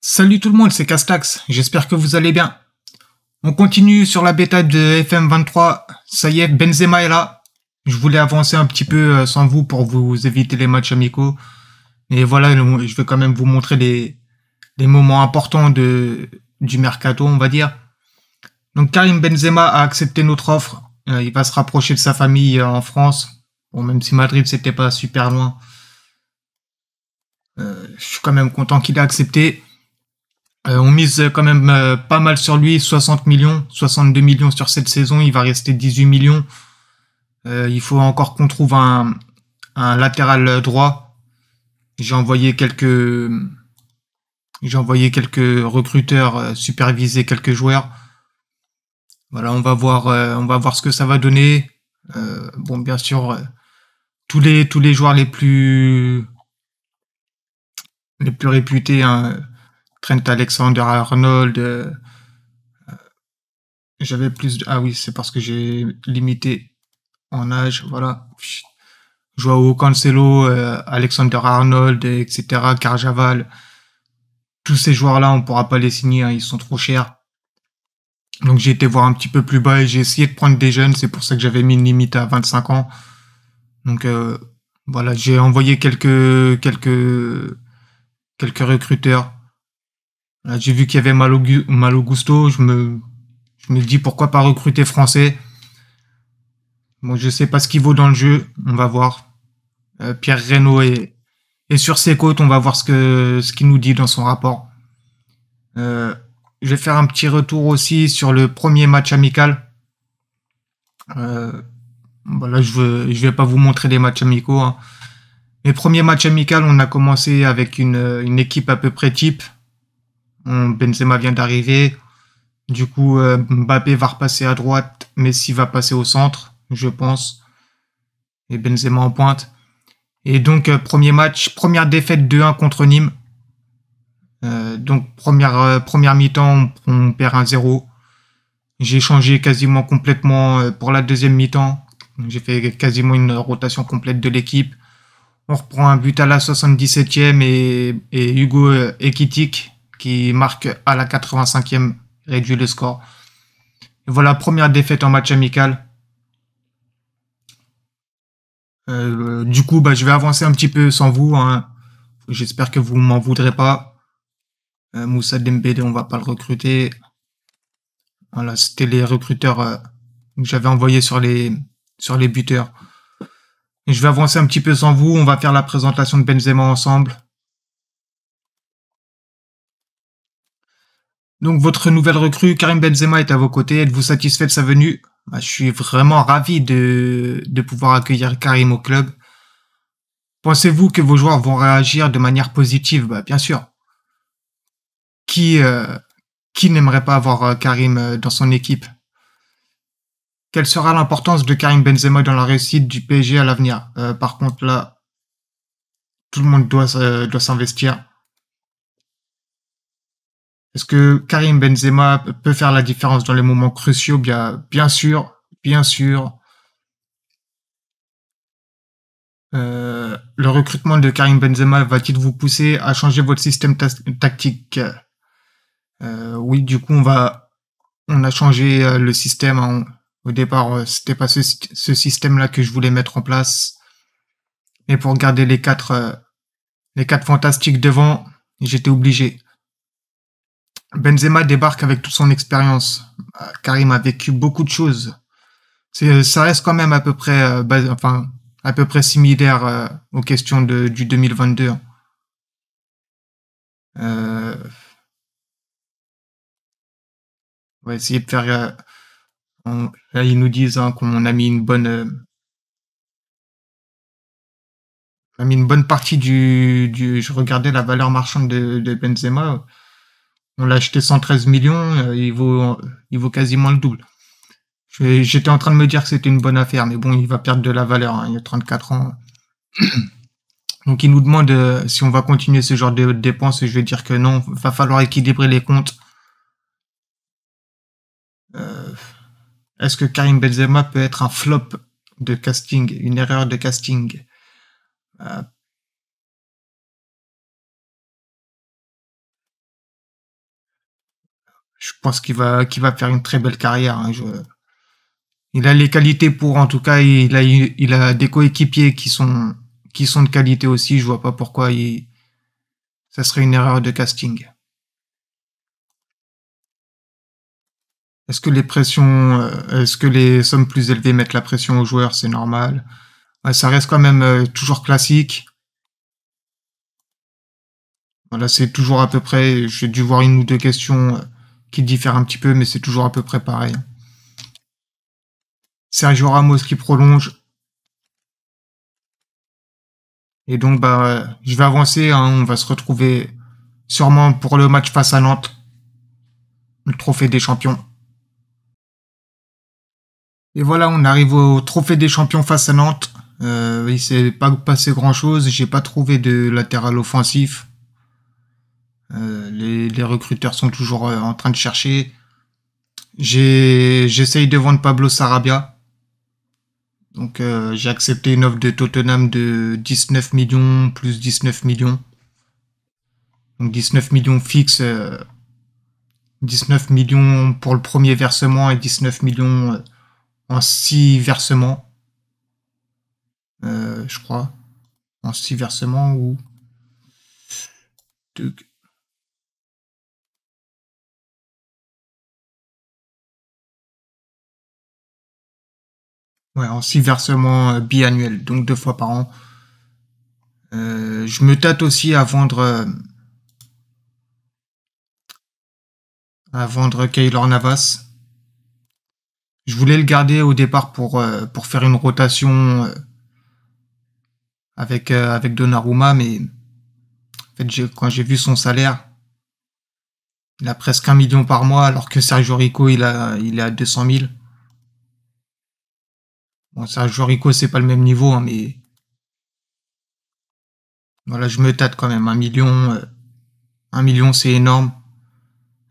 Salut tout le monde, c'est Castax, j'espère que vous allez bien. On continue sur la bêta de FM23, ça y est, Benzema est là. Je voulais avancer un petit peu sans vous pour vous éviter les matchs amicaux. Mais voilà, je vais quand même vous montrer les moments importants du mercato, on va dire. Donc Karim Benzema a accepté notre offre, il va se rapprocher de sa famille en France. Bon, même si Madrid c'était pas super loin. Je suis quand même content qu'il ait accepté. On mise quand même pas mal sur lui, 60 millions, 62 millions sur cette saison, il va rester 18 millions. Il faut encore qu'on trouve un latéral droit. J'ai envoyé quelques recruteurs superviser quelques joueurs. Voilà, on va voir ce que ça va donner. Bon, bien sûr, tous les joueurs les plus réputés, hein, Trent Alexander Arnold. J'avais plus de... Ah oui, c'est parce que j'ai limité en âge, voilà. Joao Cancelo, Alexander Arnold, etc. Carjaval. Tous ces joueurs-là, on ne pourra pas les signer, hein, ils sont trop chers. Donc j'ai été voir un petit peu plus bas et j'ai essayé de prendre des jeunes, c'est pour ça que j'avais mis une limite à 25 ans. Donc voilà, j'ai envoyé quelques recruteurs. J'ai vu qu'il y avait Malo Gusto, je me dis pourquoi pas recruter français. Bon, je sais pas ce qu'il vaut dans le jeu, on va voir. Pierre Reynaud est sur ses côtes, on va voir ce qu'il nous dit dans son rapport. Je vais faire un petit retour aussi sur le premier match amical. Bah là, je vais pas vous montrer les matchs amicaux, hein. Les premiers matchs amicaux, on a commencé avec une équipe à peu près type. Benzema vient d'arriver, du coup Mbappé va repasser à droite, Messi va passer au centre, je pense, et Benzema en pointe. Et donc premier match, première défaite 2-1 contre Nîmes, donc première mi-temps, on perd 1-0. J'ai changé quasiment complètement pour la deuxième mi-temps, j'ai fait quasiment une rotation complète de l'équipe. On reprend un but à la 77e et Hugo Ekitike qui marque à la 85e, réduit le score. Et voilà, première défaite en match amical. Du coup, bah, je vais avancer un petit peu sans vous, hein. J'espère que vous m'en voudrez pas. Moussa Dembélé, on va pas le recruter. Voilà, c'était les recruteurs que j'avais envoyés sur les buteurs. Et je vais avancer un petit peu sans vous, on va faire la présentation de Benzema ensemble. Donc votre nouvelle recrue, Karim Benzema, est à vos côtés. Êtes-vous satisfait de sa venue? Bah, je suis vraiment ravi de pouvoir accueillir Karim au club. Pensez-vous que vos joueurs vont réagir de manière positive? Bah, bien sûr. Qui n'aimerait pas avoir Karim dans son équipe? Quelle sera l'importance de Karim Benzema dans la réussite du PSG à l'avenir? Par contre, là, tout le monde doit s'investir. Est-ce que Karim Benzema peut faire la différence dans les moments cruciaux? Bien sûr. Le recrutement de Karim Benzema va-t-il vous pousser à changer votre système tactique? Oui, du coup, on a changé le système, hein. Au départ, c'était pas ce système-là que je voulais mettre en place. Mais pour garder les quatre fantastiques devant, j'étais obligé. Benzema débarque avec toute son expérience. Karim a vécu beaucoup de choses. Ça reste quand même à peu près, similaire aux questions du 2022. On va essayer de faire. Là, ils nous disent, hein, qu'on a mis une bonne partie du. Je regardais la valeur marchande de Benzema. On l'a acheté 113 millions, il vaut quasiment le double. J'étais en train de me dire que c'était une bonne affaire, mais bon, il va perdre de la valeur, hein, il a 34 ans. Donc il nous demande si on va continuer ce genre de dépenses, et je vais dire que non, il va falloir équilibrer les comptes. Est-ce que Karim Benzema peut être un flop de casting, une erreur de casting? Je pense qu'il va faire une très belle carrière. Hein. Il a les qualités pour, en tout cas, il a des coéquipiers qui sont de qualité aussi. Je vois pas pourquoi ça serait une erreur de casting. Est-ce que les sommes plus élevées mettent la pression aux joueurs? C'est normal. Ça reste quand même toujours classique. Voilà, c'est toujours à peu près, j'ai dû voir une ou deux questions qui diffèrent un petit peu, mais c'est toujours à peu près pareil. Sergio Ramos qui prolonge. Et donc, bah, je vais avancer, hein, on va se retrouver sûrement pour le match face à Nantes, le trophée des champions. Et voilà, on arrive au trophée des champions face à Nantes. Il s'est pas passé grand chose, j'ai pas trouvé de latéral offensif. Les recruteurs sont toujours en train de chercher. J'essaye de vendre Pablo Sarabia. Donc j'ai accepté une offre de Tottenham de 19 millions plus 19 millions. Donc 19 millions fixes, 19 millions pour le premier versement et 19 millions en 6 versements. Je crois. En 6 versements ou... Ouais, en 6 versements biannuels, donc 2 fois par an. Je me tâte aussi à vendre Keylor Navas. Je voulais le garder au départ pour faire une rotation avec Donnarumma, mais en fait, quand j'ai vu son salaire, il a presque 1 million par mois, alors que Sergio Rico, il est à 200 000. Bon, Sergio Rico, c'est pas le même niveau, hein, mais... Voilà, je me tâte quand même. 1 million... 1 million, c'est énorme.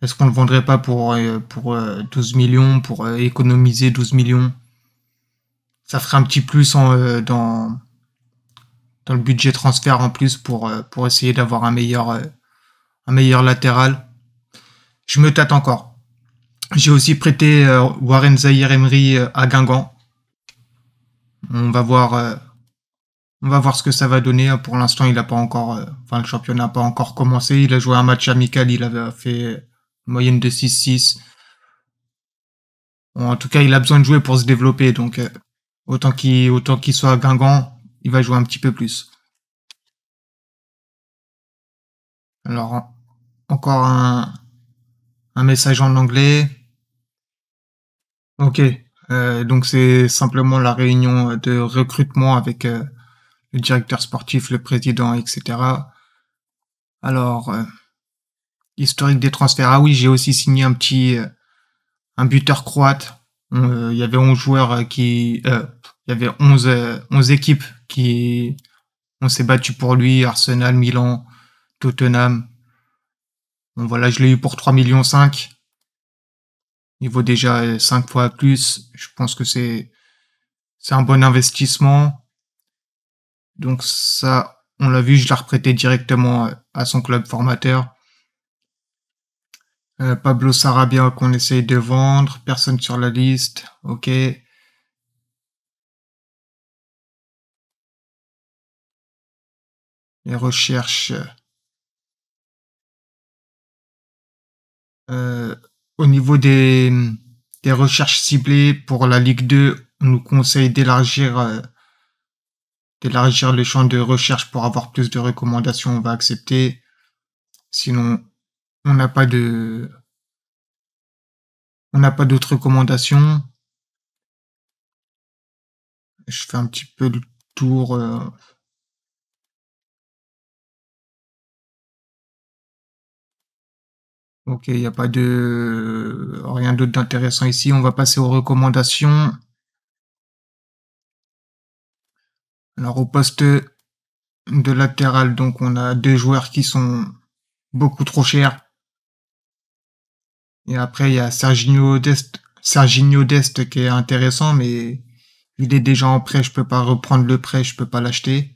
Est-ce qu'on le vendrait pas pour 12 millions, pour économiser 12 millions? Ça ferait un petit plus dans le budget transfert en plus pour essayer d'avoir un meilleur latéral. Je me tâte encore. J'ai aussi prêté Warren Zahir-Emery à Guingamp. On va voir ce que ça va donner. Pour l'instant, il a pas encore, enfin, le championnat n'a pas encore commencé. Il a joué un match amical, il avait fait une moyenne de 6-6. Bon, en tout cas, il a besoin de jouer pour se développer. Donc, autant qu'il soit à Guingamp, il va jouer un petit peu plus. Alors, encore un message en anglais. Ok. Donc c'est simplement la réunion de recrutement avec le directeur sportif, le président, etc. Alors, historique des transferts. Ah oui, j'ai aussi signé un buteur croate. Il y avait 11 joueurs qui... Il y avait 11 équipes qui... On s'est battu pour lui, Arsenal, Milan, Tottenham. Bon voilà, je l'ai eu pour 3,5 millions. Il vaut déjà 5 fois plus. Je pense que c'est un bon investissement. Donc ça, on l'a vu, je l'ai reprêté directement à son club formateur. Pablo Sarabia qu'on essaye de vendre. Personne sur la liste. Ok. Les recherches. Au niveau des recherches ciblées pour la Ligue 2, on nous conseille d'élargir le champ de recherche pour avoir plus de recommandations. On va accepter. Sinon, on n'a pas d'autres recommandations. Je fais un petit peu le tour. Ok, il n'y a pas de rien d'autre d'intéressant ici. On va passer aux recommandations. Alors au poste de latéral, donc on a 2 joueurs qui sont beaucoup trop chers. Et après il y a Serginho Dest qui est intéressant, mais il est déjà en prêt. Je peux pas reprendre le prêt, je peux pas l'acheter.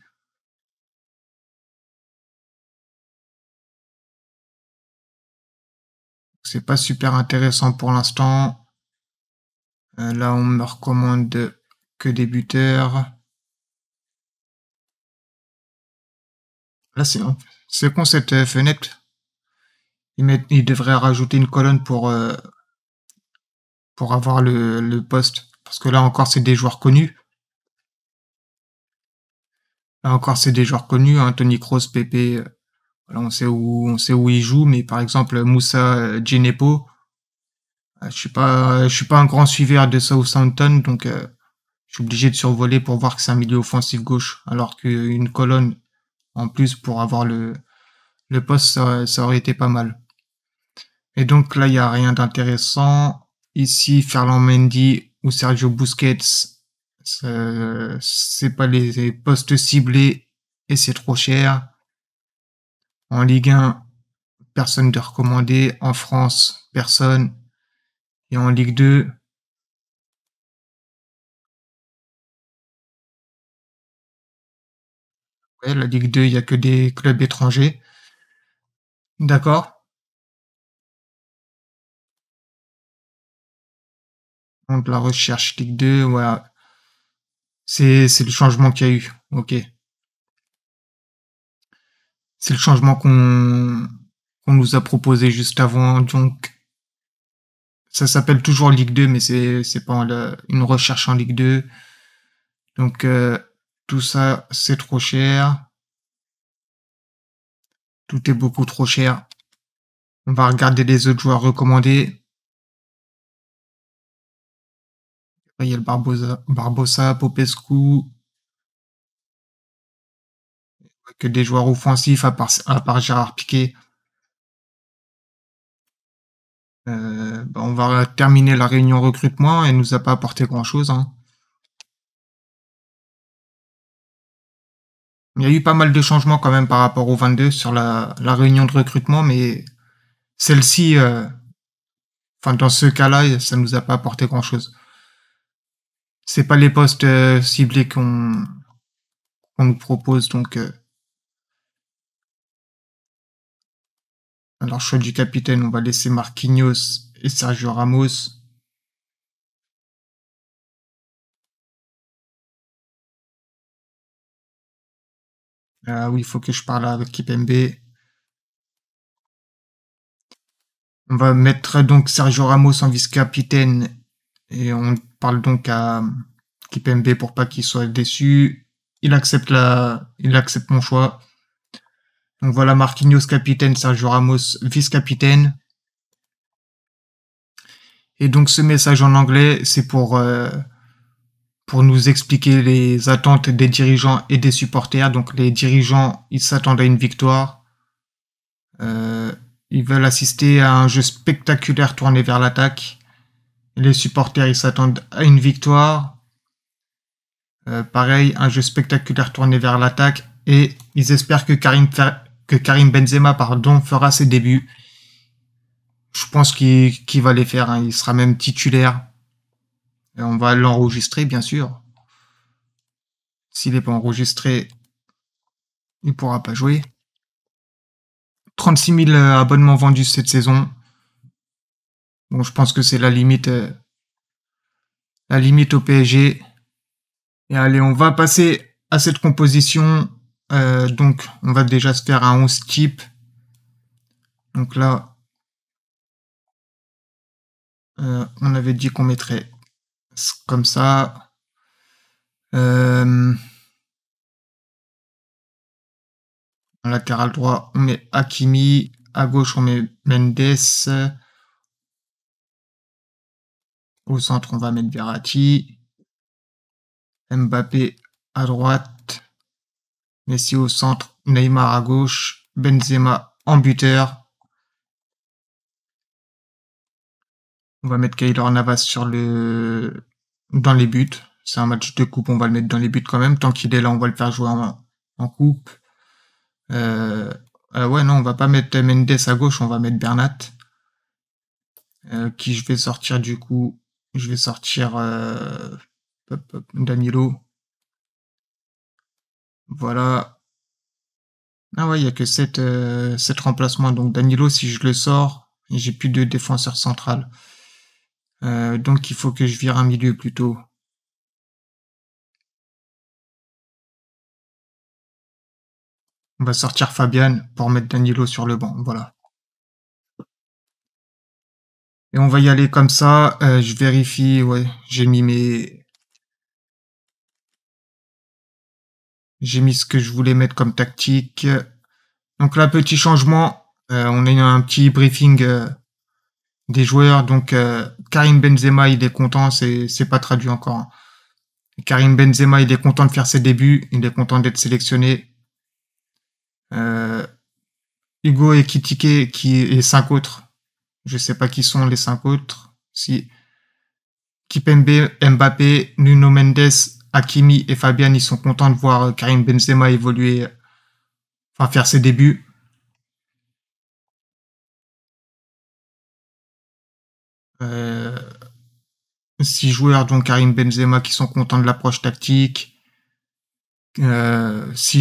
C'est pas super intéressant pour l'instant. Là, on me recommande que des buteurs. Là, c'est con cette fenêtre. Ils devraient rajouter une colonne pour avoir le poste. Parce que là encore, c'est des joueurs connus. Là encore, c'est des joueurs connus. Hein, Toni Kroos, Pépé. Voilà, on sait où ils jouent. Mais par exemple, Moussa Djenepo. Je suis pas un grand suiveur de Southampton. Donc, je suis obligé de survoler pour voir que c'est un milieu offensif gauche. Alors qu'une colonne en plus pour avoir le poste, ça aurait été pas mal. Et donc là, il n'y a rien d'intéressant. Ici, Ferland Mendy ou Sergio Busquets, c'est pas les postes ciblés et c'est trop cher. En Ligue 1, personne de recommandé. En France, personne. Et en Ligue 2, ouais, la Ligue 2, il n'y a que des clubs étrangers. D'accord. De la recherche Ligue 2, ouais. C'est le changement qu'il y a eu. Ok. C'est le changement qu'on nous a proposé juste avant. Donc, ça s'appelle toujours Ligue 2, mais c'est pas une recherche en Ligue 2. Donc, tout ça, c'est trop cher. Tout est beaucoup trop cher. On va regarder les autres joueurs recommandés. Il y a le Barbosa, Popescu, que des joueurs offensifs à part Gérard Piqué. On va terminer la réunion recrutement. Elle nous a pas apporté grand chose. Hein. Il y a eu pas mal de changements quand même par rapport au 22 sur la réunion de recrutement, mais celle-ci, enfin dans ce cas-là, ça nous a pas apporté grand chose. C'est pas les postes ciblés qu'on nous propose, donc. Alors, choix du capitaine, on va laisser Marquinhos et Sergio Ramos. Ah oui, il faut que je parle avec Kimpembe. On va mettre donc Sergio Ramos en vice-capitaine. Et on parle donc à Kimpembe pour pas qu'il soit déçu. Il accepte mon choix. Donc voilà, Marquinhos capitaine, Sergio Ramos vice-capitaine. Et donc ce message en anglais, c'est pour nous expliquer les attentes des dirigeants et des supporters. Donc les dirigeants, ils s'attendent à une victoire. Ils veulent assister à un jeu spectaculaire tourné vers l'attaque. Les supporters, ils s'attendent à une victoire. Pareil, un jeu spectaculaire tourné vers l'attaque. Et ils espèrent que Karim Benzema fera ses débuts. Je pense qu'il va les faire. Hein. Il sera même titulaire. Et on va l'enregistrer, bien sûr. S'il n'est pas enregistré, il ne pourra pas jouer. 36 000 abonnements vendus cette saison. Bon, je pense que c'est la limite au PSG. Et allez, on va passer à cette composition. Donc, on va déjà se faire un 11 type. Donc là, on avait dit qu'on mettrait comme ça. En latéral droit, on met Hakimi. À gauche, on met Mendes. Au centre, on va mettre Verratti. Mbappé à droite. Messi au centre. Neymar à gauche. Benzema en buteur. On va mettre Keylor Navas dans les buts. C'est un match de coupe, on va le mettre dans les buts quand même. Tant qu'il est là, on va le faire jouer en coupe. Ouais, non, on va pas mettre Mendes à gauche, on va mettre Bernat. Qui je vais sortir du coup. Je vais sortir Danilo. Voilà. Ah ouais, il n'y a que 7 remplacements. Donc Danilo, si je le sors, J'ai plus de défenseur central. Donc il faut que je vire un milieu plutôt. On va sortir Fabian pour mettre Danilo sur le banc. Voilà. Et on va y aller comme ça. Je vérifie. Ouais, j'ai mis mes... J'ai mis ce que je voulais mettre comme tactique. Donc là, petit changement. On a eu un petit briefing des joueurs. Donc Karim Benzema, il est content. C'est pas traduit encore. Hein. Karim Benzema, il est content de faire ses débuts. Il est content d'être sélectionné. Hugo Ekitike et 5 autres. Je sais pas qui sont les 5 autres. Si Kimpembe, Mbappé, Nuno Mendes, Hakimi et Fabian, ils sont contents de voir Karim Benzema évoluer, enfin faire ses débuts. Six joueurs dont Karim Benzema qui sont contents de l'approche tactique. 6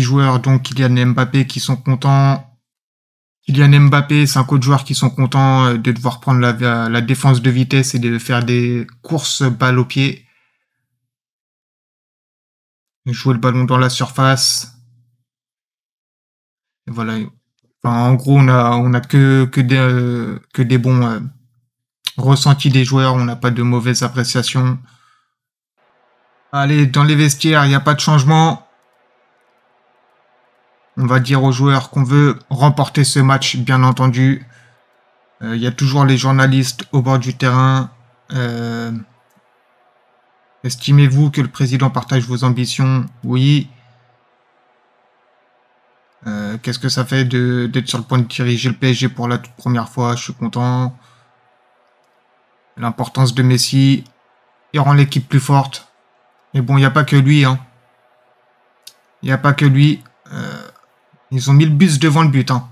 joueurs donc Kylian Mbappé qui sont contents. Kylian Mbappé, 5 autres joueurs qui sont contents de devoir prendre la défense de vitesse et de faire des courses balle au pied. Jouer le ballon dans la surface. Et voilà. Enfin, en gros, on a que des bons ressentis des joueurs. On n'a pas de mauvaises appréciations. Allez, dans les vestiaires, il n'y a pas de changement. On va dire aux joueurs qu'on veut remporter ce match, bien entendu. Il y a toujours les journalistes au bord du terrain. Estimez-vous que le président partage vos ambitions? Oui. Qu'est-ce que ça fait d'être sur le point de diriger le PSG pour la toute première fois? Je suis content. L'importance de Messi. Il rend l'équipe plus forte. Mais bon, il n'y a pas que lui. Hein. Il n'y a pas que lui. Ils ont mis le bus devant le but. Hein.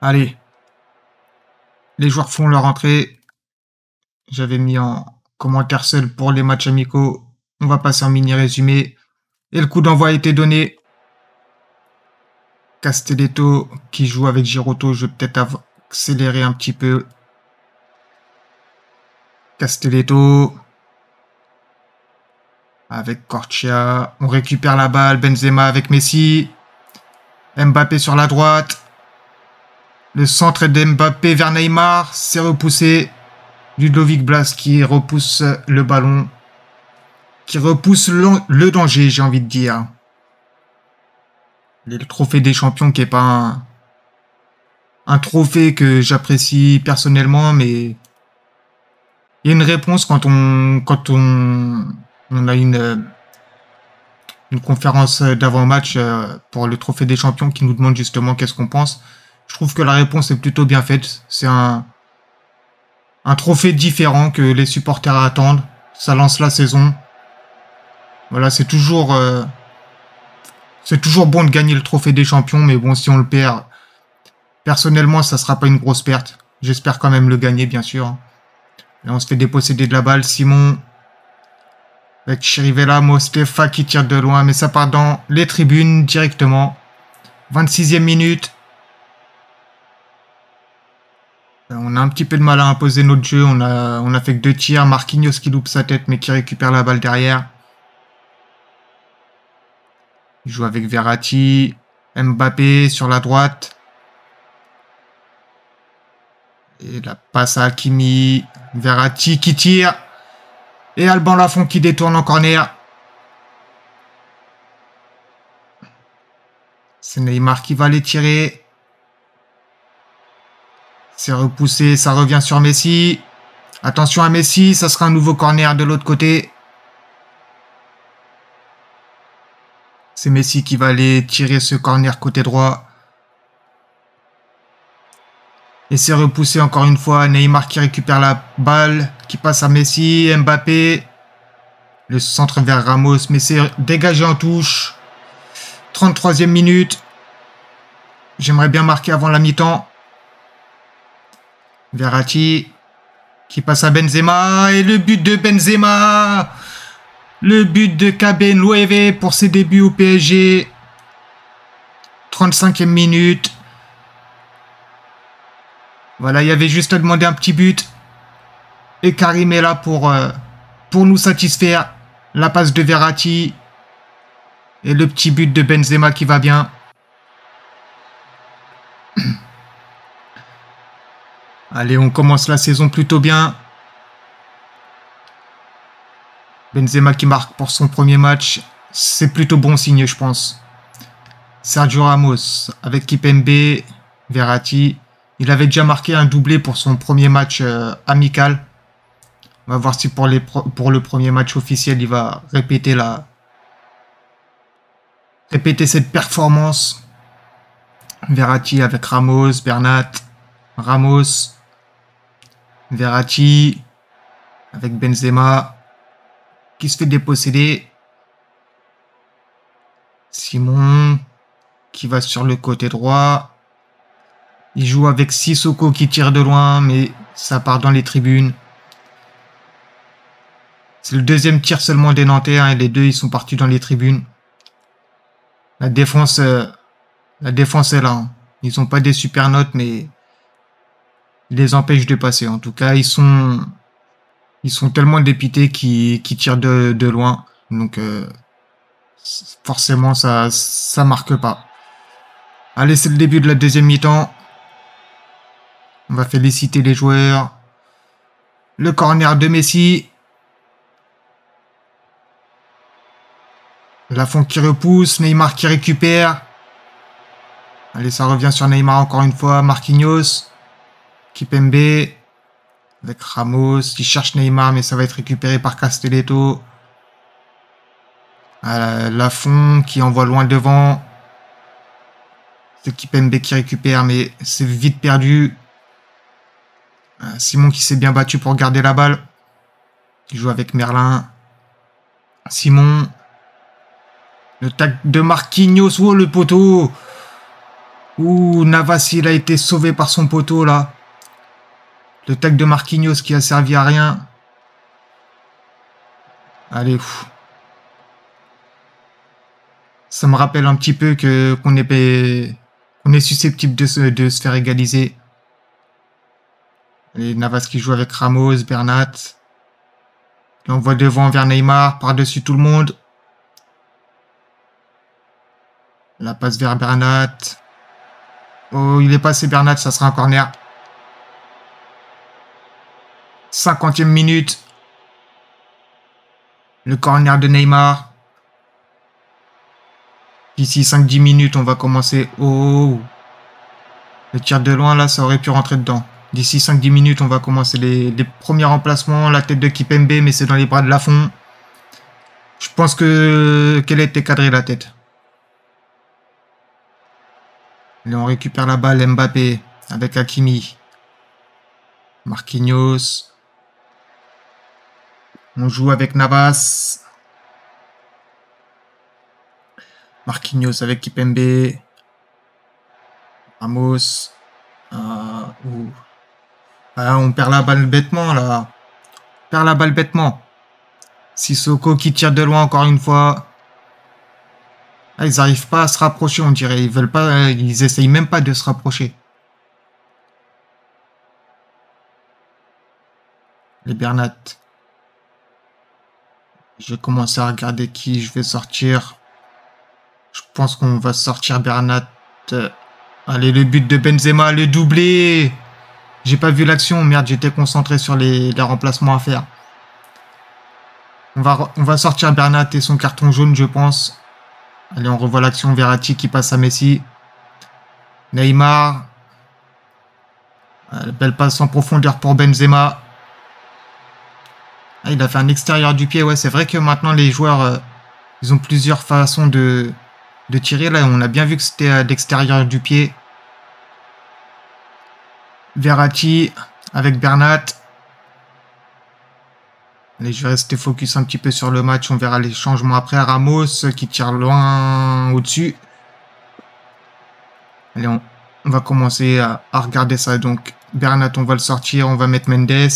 Allez. Les joueurs font leur entrée. J'avais mis en commentaire seul pour les matchs amicaux. On va passer en mini résumé. Et le coup d'envoi a été donné. Castelletto qui joue avec Giroto. Je vais peut-être accélérer un petit peu. Castelletto. Avec Corchia, on récupère la balle, Benzema avec Messi, Mbappé sur la droite, le centre est d'Mbappé vers Neymar, c'est repoussé, Ludovic Blas qui repousse le ballon, qui repousse le danger, j'ai envie de dire. Le trophée des champions qui n'est pas un trophée que j'apprécie personnellement, mais il y a une réponse quand on a une conférence d'avant-match pour le Trophée des Champions qui nous demande justement qu'est-ce qu'on pense. Je trouve que la réponse est plutôt bien faite. C'est un trophée différent que les supporters attendent. Ça lance la saison. Voilà, c'est toujours bon de gagner le Trophée des Champions, mais bon, si on le perd, personnellement, ça sera pas une grosse perte. J'espère quand même le gagner, bien sûr. Là, on se fait déposséder de la balle. Simon... Avec Chirivella, Mostefa qui tire de loin, mais ça part dans les tribunes directement. 26e minute. On a un petit peu de mal à imposer notre jeu. On a fait que 2 tirs. Marquinhos qui loupe sa tête, mais qui récupère la balle derrière. Il joue avec Verratti. Mbappé sur la droite. Et la passe à Hakimi. Verratti qui tire. Et Alban Lafont qui détourne en corner. C'est Neymar qui va les tirer. C'est repoussé, ça revient sur Messi. Attention à Messi, ça sera un nouveau corner de l'autre côté. C'est Messi qui va aller tirer ce corner côté droit. Et c'est repoussé encore une fois. Neymar qui récupère la balle, qui passe à Messi, Mbappé. Le centre vers Ramos, mais c'est dégagé en touche. 33e minute. J'aimerais bien marquer avant la mi-temps. Verratti qui passe à Benzema. Et le but de Benzema. Le but de KB9 pour ses débuts au PSG. 35e minute. Voilà, il y avait juste à demander un petit but. Et Karim est là pour nous satisfaire. La passe de Verratti. Et le petit but de Benzema qui va bien. Allez, on commence la saison plutôt bien. Benzema qui marque pour son premier match. C'est plutôt bon signe, je pense. Sergio Ramos avec Kimpembe, Verratti. Il avait déjà marqué un doublé pour son premier match amical. On va voir si pour le premier match officiel, il va répéter cette performance. Verratti avec Ramos, Bernat, Ramos, Verratti avec Benzema qui se fait déposséder. Simon qui va sur le côté droit. Il joue avec Sissoko qui tire de loin, mais ça part dans les tribunes. C'est le deuxième tir seulement des Nantais, hein, et les deux ils sont partis dans les tribunes. La défense est là. Hein. Ils n'ont pas des super notes, mais ils les empêchent de passer. En tout cas, ils sont tellement dépités qu'ils tirent de loin. Donc forcément, ça marque pas. Allez, c'est le début de la deuxième mi-temps. On va féliciter les joueurs. Le corner de Messi. Lafont qui repousse, Neymar qui récupère. Allez, ça revient sur Neymar encore une fois. Marquinhos, Kimpembe, avec Ramos, qui cherche Neymar, mais ça va être récupéré par Castelletto. Lafont qui envoie loin devant. C'est Kimpembe qui récupère, mais c'est vite perdu. Simon qui s'est bien battu pour garder la balle. Il joue avec Merlin. Simon. Le tac de Marquinhos. Oh, le poteau. Ouh, Navas, il a été sauvé par son poteau, là. Le tac de Marquinhos qui a servi à rien. Allez. Pff. Ça me rappelle un petit peu qu'on est susceptible de se faire égaliser. Allez, Navas qui joue avec Ramos, Bernat. L'envoi devant vers Neymar, par-dessus tout le monde. La passe vers Bernat. Oh, il est passé Bernat, ça sera un corner. 50e minute. Le corner de Neymar. D'ici 5-10 minutes, on va commencer. Oh, le tir de loin, là, ça aurait pu rentrer dedans. D'ici 5-10 minutes, on va commencer les premiers remplacements. La tête de Kimpembe, mais c'est dans les bras de Lafont. Je pense qu'elle était cadrée, la tête. Allez, on récupère la balle, Mbappé, avec Hakimi. Marquinhos. On joue avec Navas. Marquinhos avec Kimpembe. Ramos. On perd la balle bêtement, là. On perd la balle bêtement. Sissoko qui tire de loin encore une fois. Ah, ils n'arrivent pas à se rapprocher, on dirait. Ils veulent pas, ils essayent même pas de se rapprocher. Les Bernat. Je vais commencer à regarder qui je vais sortir. Je pense qu'on va sortir Bernat. Allez, le but de Benzema, le doublé. J'ai pas vu l'action, merde, j'étais concentré sur les remplacements à faire. On va sortir Bernat et son carton jaune, je pense. Allez, on revoit l'action. Verratti qui passe à Messi. Neymar. Belle passe en profondeur pour Benzema. Ah, il a fait un extérieur du pied. Ouais, c'est vrai que maintenant, les joueurs, ils ont plusieurs façons de tirer. Là, on a bien vu que c'était à l'extérieur du pied. Verratti avec Bernat. Allez, je vais rester focus un petit peu sur le match. On verra les changements après. Ramos qui tire loin au-dessus. Allez, on va commencer à regarder ça. Donc, Bernat, on va le sortir. On va mettre Mendes.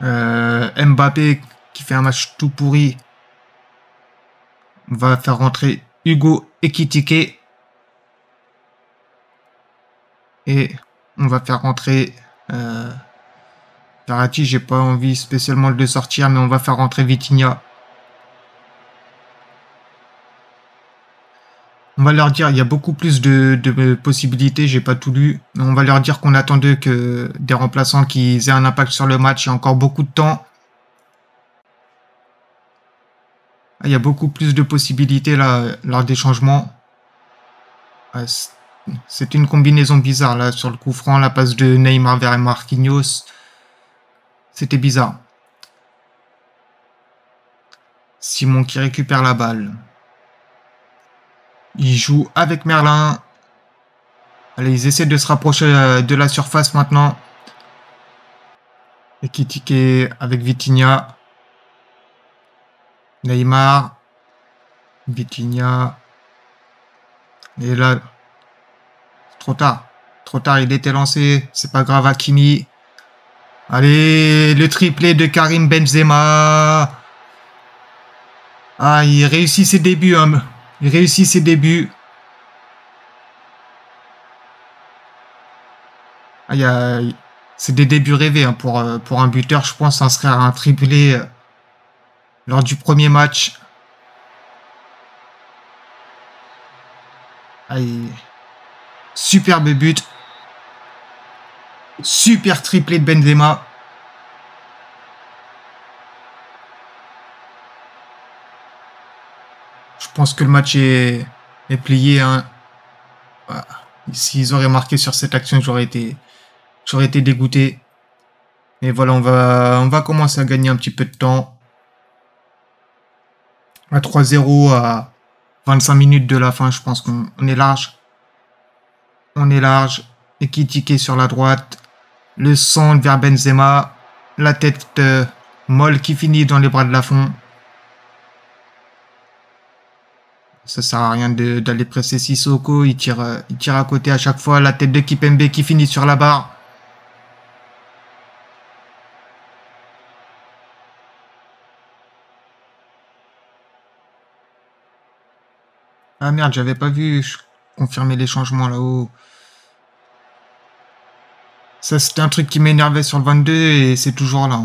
Mbappé qui fait un match tout pourri. On va faire rentrer Hugo Ekitike. Et On va faire rentrer Verratti. J'ai pas envie spécialement de le sortir, mais on va faire rentrer Vitinha. On va leur dire, il y a beaucoup plus de possibilités, j'ai pas tout lu. On va leur dire qu'on attend d'eux que des remplaçants qu'ils aient un impact sur le match. Il y a encore beaucoup de temps. Il y a beaucoup plus de possibilités là lors des changements. C'était une combinaison bizarre là sur le coup franc, la passe de Neymar vers Marquinhos. C'était bizarre. Simon qui récupère la balle. Il joue avec Merlin. Allez, ils essaient de se rapprocher de la surface maintenant. Ekitike avec Vitinha. Neymar. Vitinha. Et là, trop tard. Trop tard, il était lancé. C'est pas grave, Hakimi. Allez, le triplé de Karim Benzema. Ah, il réussit ses débuts, hein. Il réussit ses débuts. Ah, c'est des débuts rêvés hein, pour un buteur, je pense, inscrire un triplé lors du premier match. Ah, superbe but. Super triplé de Benzema. Je pense que le match est plié. Hein. Voilà. S'ils auraient marqué sur cette action, j'aurais été dégoûté. Mais voilà, on va commencer à gagner un petit peu de temps. À 3-0 à 25 minutes de la fin, je pense qu'on est large. On est large. Ekitike sur la droite. Le centre vers Benzema. La tête molle qui finit dans les bras de Lafont. Ça sert à rien d'aller presser Sissoko. Il tire à côté à chaque fois. La tête de Kimpembe qui finit sur la barre. Ah merde, j'avais pas vu confirmer les changements là-haut. Ça, c'était un truc qui m'énervait sur le 22 et c'est toujours là.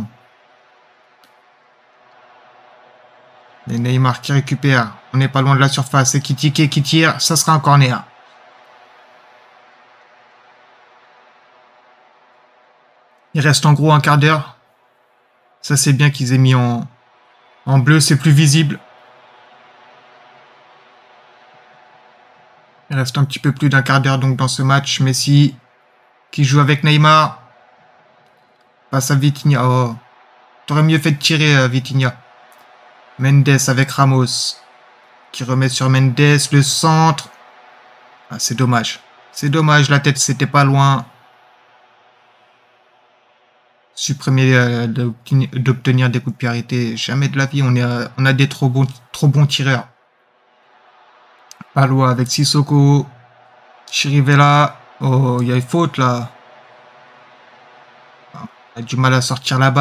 Et Neymar qui récupère. On n'est pas loin de la surface. Ekitike qui tire. Ça sera un corner. Il reste en gros un quart d'heure. Ça, c'est bien qu'ils aient mis en bleu. C'est plus visible. Il reste un petit peu plus d'un quart d'heure donc dans ce match. Messi qui joue avec Neymar. Passe à Vitinha. Oh. T'aurais mieux fait de tirer, Vitinha. Mendes avec Ramos, qui remet sur Mendes, le centre. Ah, c'est dommage. C'est dommage, la tête, c'était pas loin. Supprimer d'obtenir des coups de pied arrêtés. Jamais de la vie, on a des trop bons tireurs. Palois avec Sissoko. Chirivella. Oh, il y a une faute, là. On a du mal à sortir la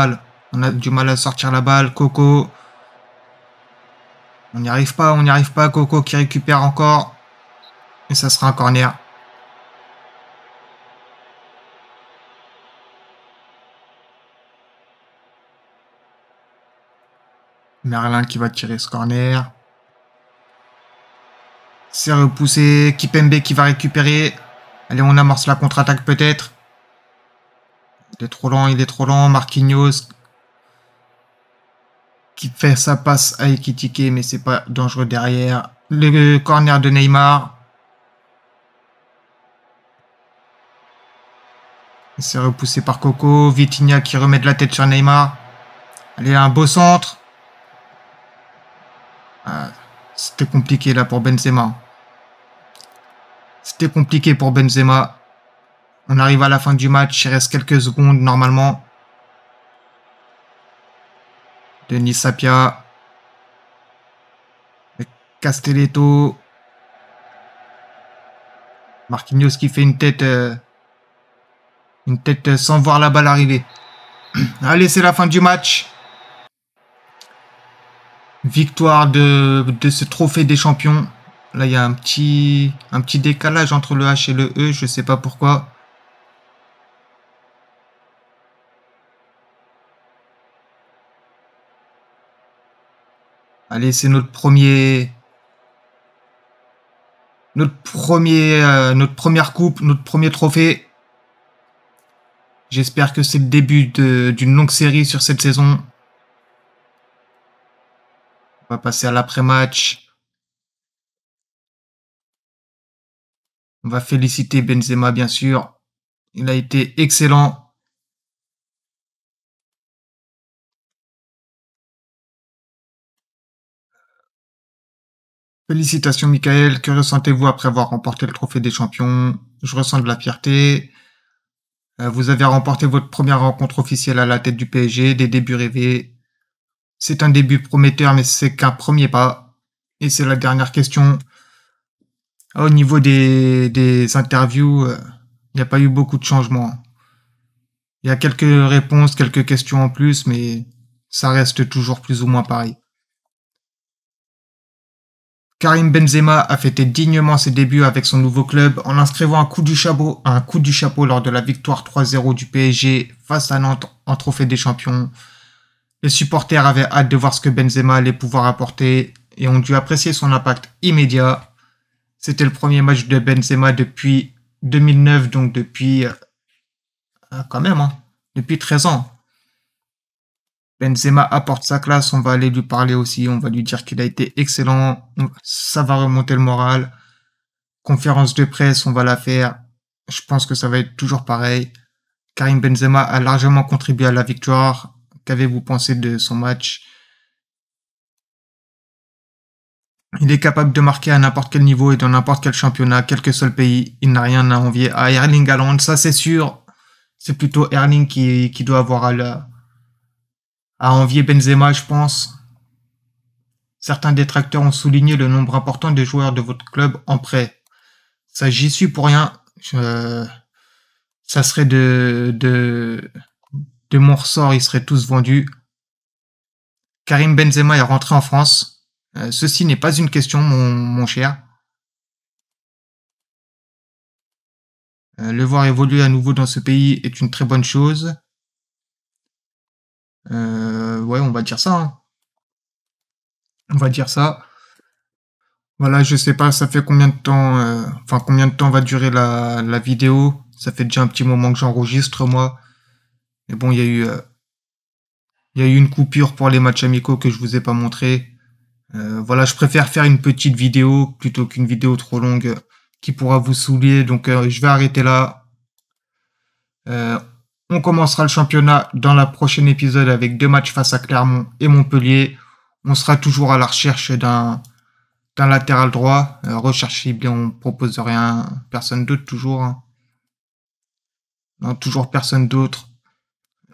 balle. Coco. On n'y arrive pas. Coco qui récupère encore. Et ça sera un corner. Merlin qui va tirer ce corner. C'est repoussé. Kimpembe qui va récupérer. Allez, on amorce la contre-attaque peut-être. Il est trop lent. Marquinhos qui fait sa passe à Ekitike, mais c'est pas dangereux derrière. Le corner de Neymar. C'est repoussé par Coco. Vitinha qui remet de la tête sur Neymar. Allez, un beau centre. Ah, c'était compliqué là pour Benzema. On arrive à la fin du match. Il reste quelques secondes normalement. Denis Sapia. Castelletto. Marquinhos qui fait une tête sans voir la balle arriver. Allez, c'est la fin du match. Victoire de ce trophée des champions. Là, il y a un petit décalage entre le H et le E. Je sais pas pourquoi. Allez, c'est notre première coupe, notre premier trophée. J'espère que c'est le début d'une longue série sur cette saison. On va passer à l'après-match. On va féliciter Benzema, bien sûr. Il a été excellent. Félicitations, Michael. Que ressentez-vous après avoir remporté le trophée des champions? Je ressens de la fierté. Vous avez remporté votre première rencontre officielle à la tête du PSG, des débuts rêvés. C'est un début prometteur, mais c'est qu'un premier pas. Et c'est la dernière question. Au niveau des interviews, il n'y a pas eu beaucoup de changements. Il y a quelques réponses, quelques questions en plus, mais ça reste toujours plus ou moins pareil. Karim Benzema a fêté dignement ses débuts avec son nouveau club en inscrivant un coup du chapeau lors de la victoire 3-0 du PSG face à Nantes en trophée des champions. Les supporters avaient hâte de voir ce que Benzema allait pouvoir apporter et ont dû apprécier son impact immédiat. C'était le premier match de Benzema depuis 2009, donc depuis quand même, hein, depuis 13 ans. Benzema apporte sa classe, on va aller lui parler aussi, on va lui dire qu'il a été excellent, ça va remonter le moral. Conférence de presse, on va la faire, je pense que ça va être toujours pareil. Karim Benzema a largement contribué à la victoire, qu'avez-vous pensé de son match? Il est capable de marquer à n'importe quel niveau et dans n'importe quel championnat, quel que soit le pays, il n'a rien à envier à Erling Haaland, ça c'est sûr, c'est plutôt Erling qui doit avoir à envier Benzema, je pense. Certains détracteurs ont souligné le nombre important des joueurs de votre club en prêt. Ça, j'y suis pour rien. Ça serait de mon ressort, ils seraient tous vendus. Karim Benzema est rentré en France. Ceci n'est pas une question, mon cher. Le voir évoluer à nouveau dans ce pays est une très bonne chose. Ouais, on va dire ça. Hein. On va dire ça. Voilà, je sais pas, ça fait combien de temps... Enfin, combien de temps va durer la vidéo. Ça fait déjà un petit moment que j'enregistre, moi. Mais bon, il y a eu... Il y a eu une coupure pour les matchs amicaux que je vous ai pas montré. Voilà, je préfère faire une petite vidéo plutôt qu'une vidéo trop longue qui pourra vous saouler. Donc, je vais arrêter là. On commencera le championnat dans la prochaine épisode avec 2 matchs face à Clermont et Montpellier. On sera toujours à la recherche d'un latéral droit. Recherche ciblée, on ne propose rien. Personne d'autre, toujours. Hein. Non, toujours personne d'autre.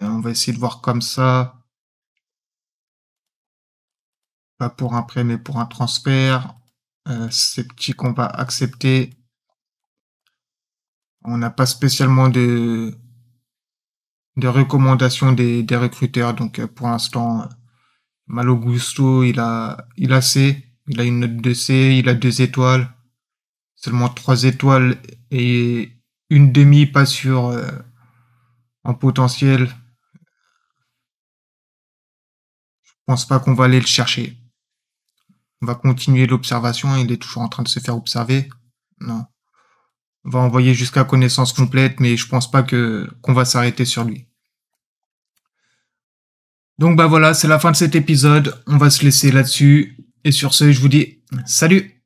On va essayer de voir comme ça. Pas pour un prêt, mais pour un transfert. C'est petit qu'on va accepter. On n'a pas spécialement de recommandations des recruteurs, donc pour l'instant Malo Gusto il a C, il a une note de C, il a 2 étoiles, seulement 3 étoiles et une demi pas sur en potentiel. Je pense pas qu'on va aller le chercher. On va continuer l'observation, il est toujours en train de se faire observer. Non. On va envoyer jusqu'à connaissance complète, mais je pense pas qu'on va s'arrêter sur lui. Donc bah voilà, c'est la fin de cet épisode. On va se laisser là-dessus. Et sur ce, je vous dis salut!